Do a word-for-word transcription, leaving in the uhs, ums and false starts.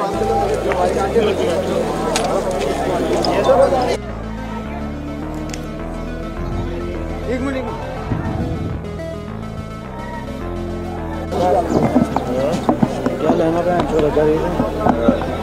एक मिनट क्या लेना है।